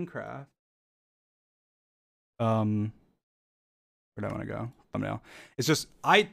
Minecraft. Where do I want to go? Thumbnail. It's just I